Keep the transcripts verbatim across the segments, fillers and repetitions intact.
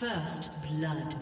First blood.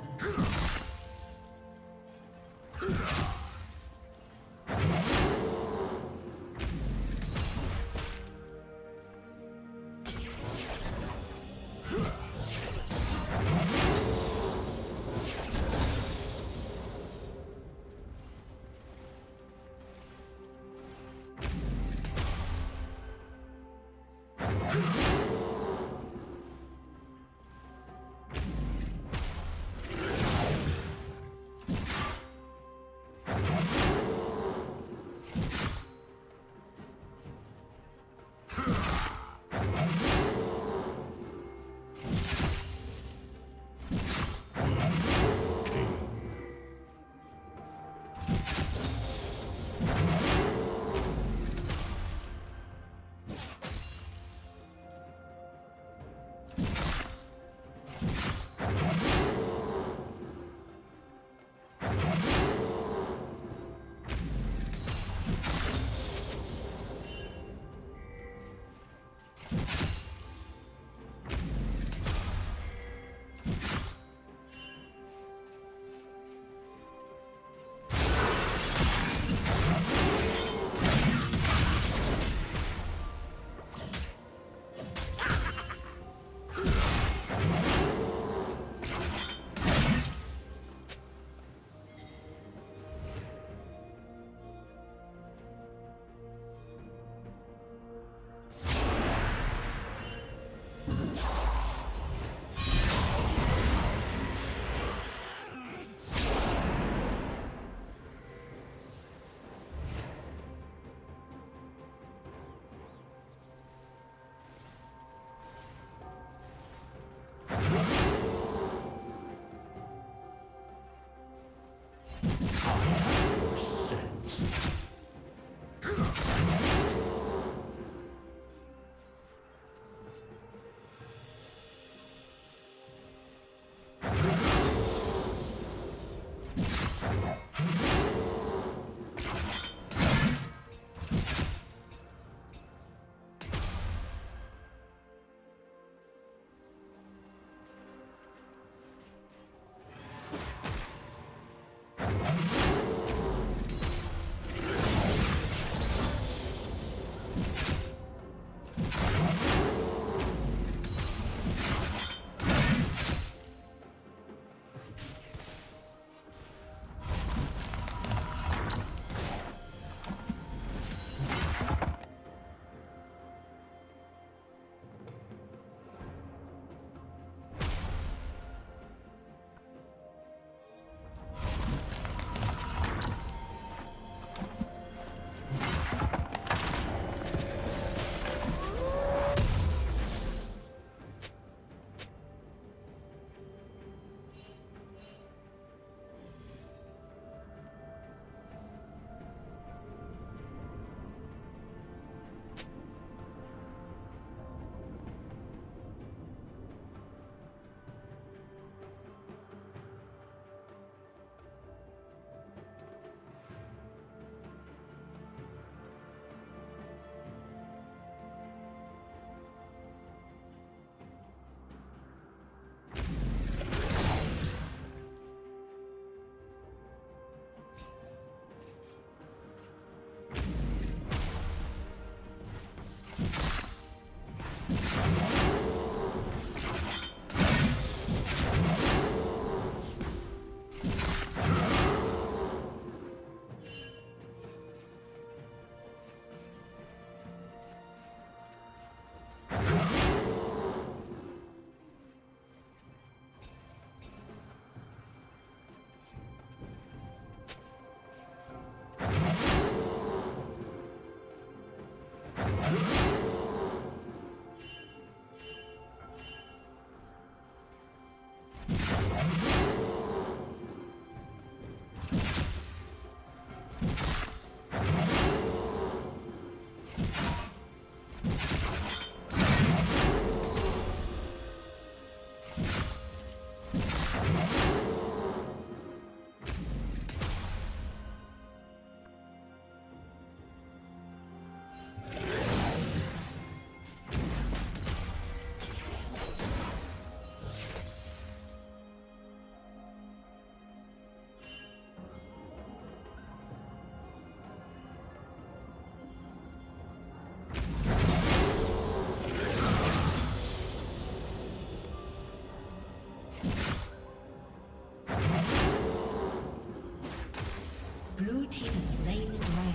team has slain the dragon.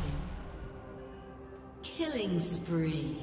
Killing spree.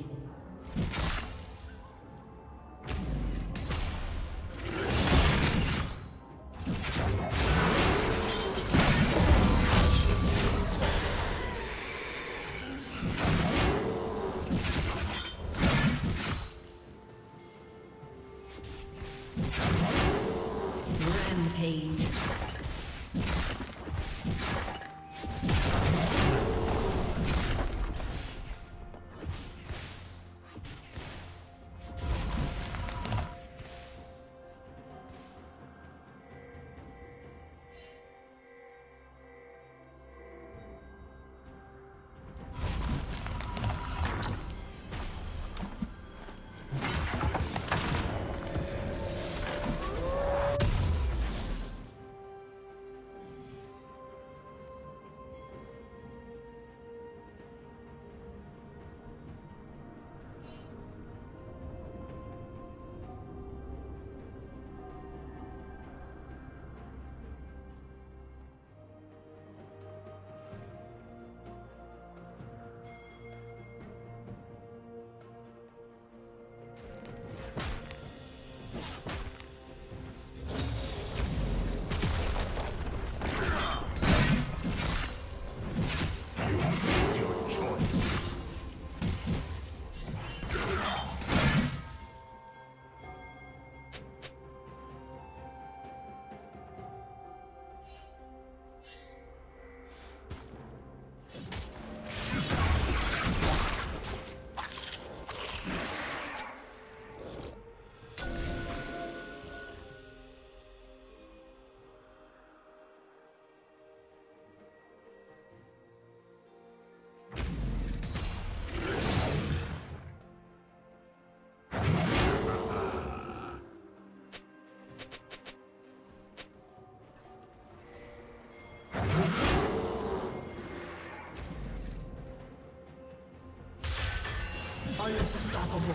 Unstoppable.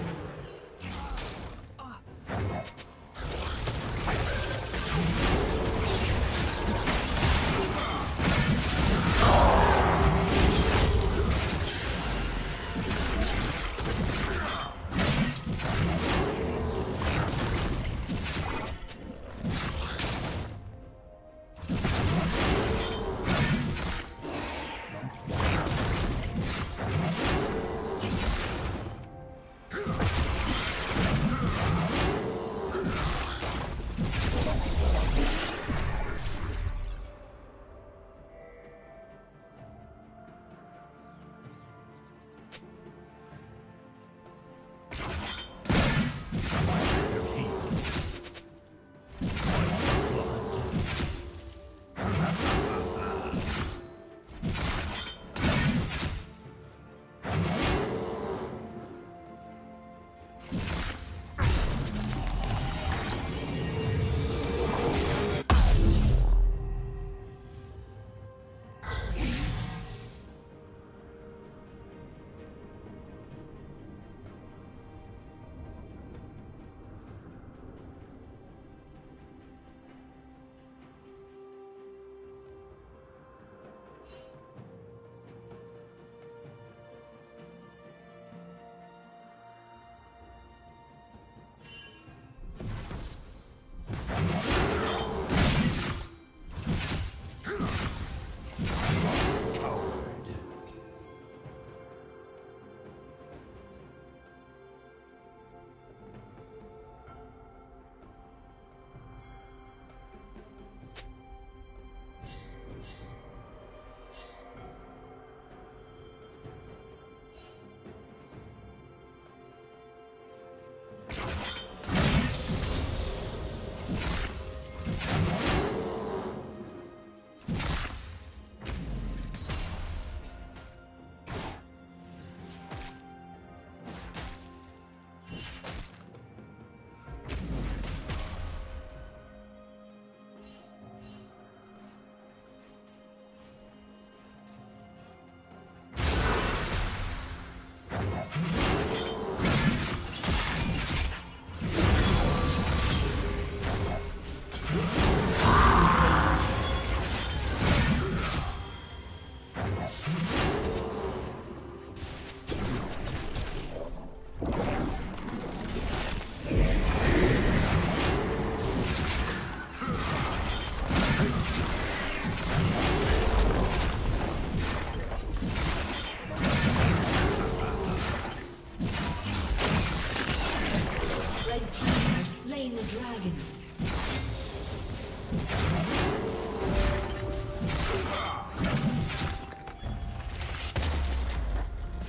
Slaying the dragon.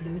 Blue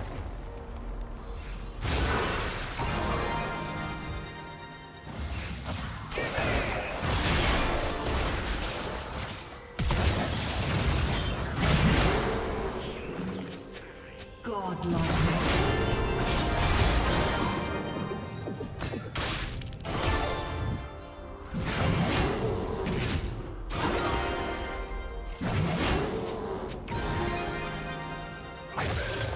God love. Let's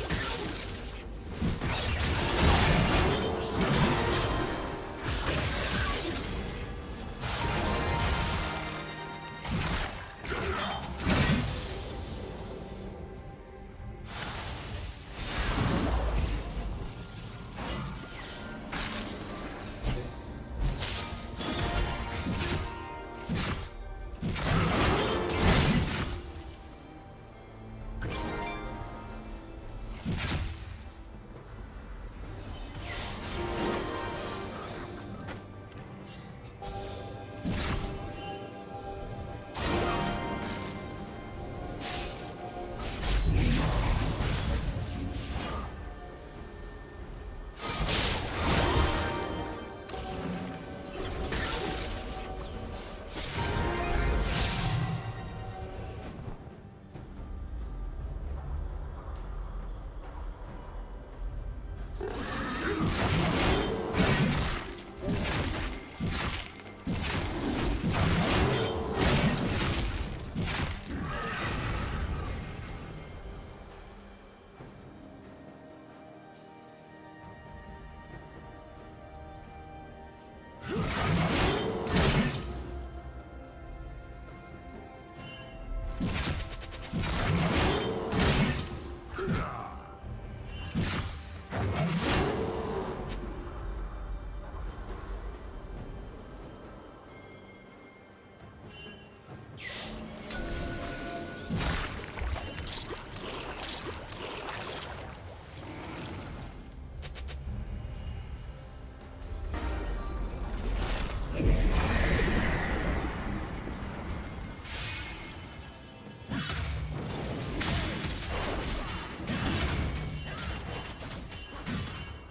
go.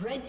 Red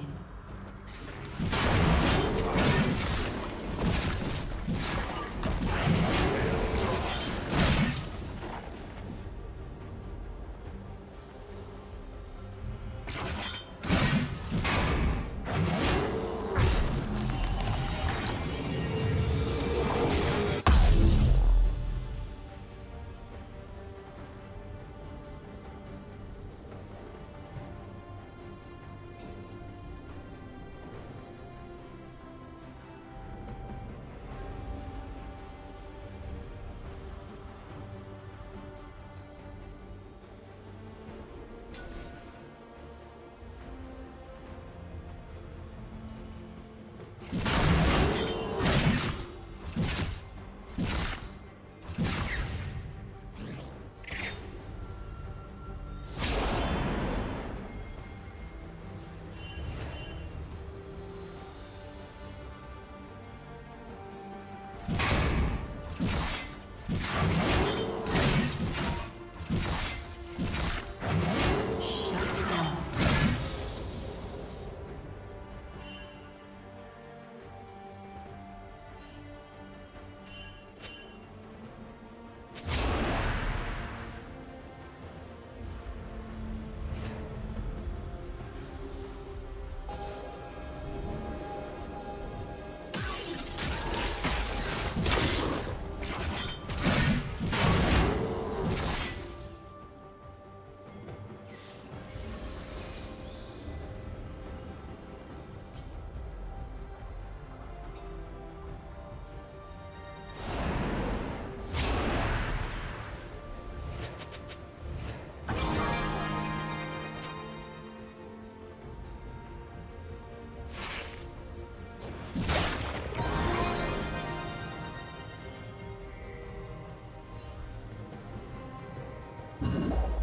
Mm-hmm.